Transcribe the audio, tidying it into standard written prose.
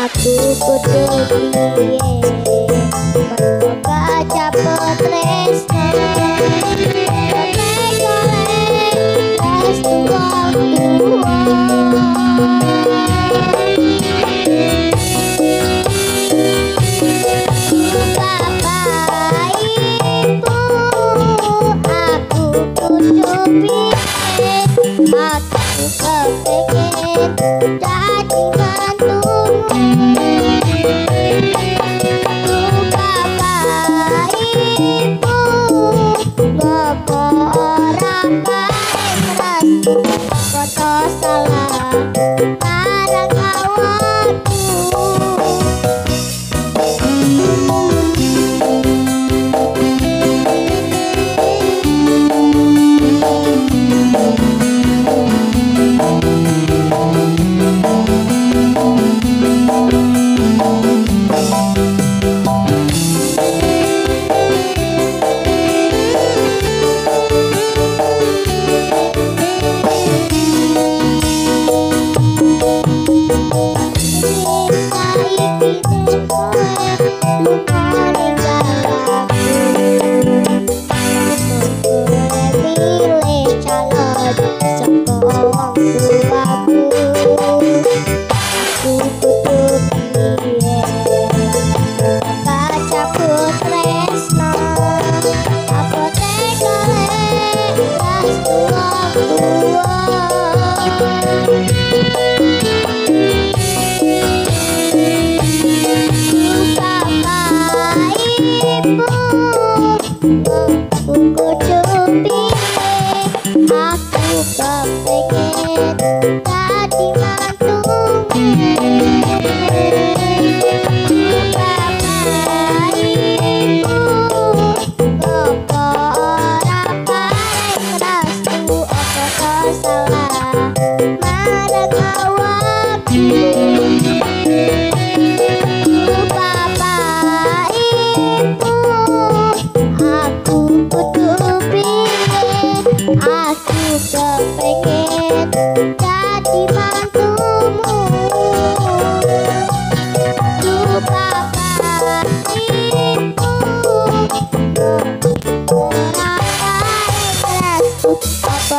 Aku kepengen.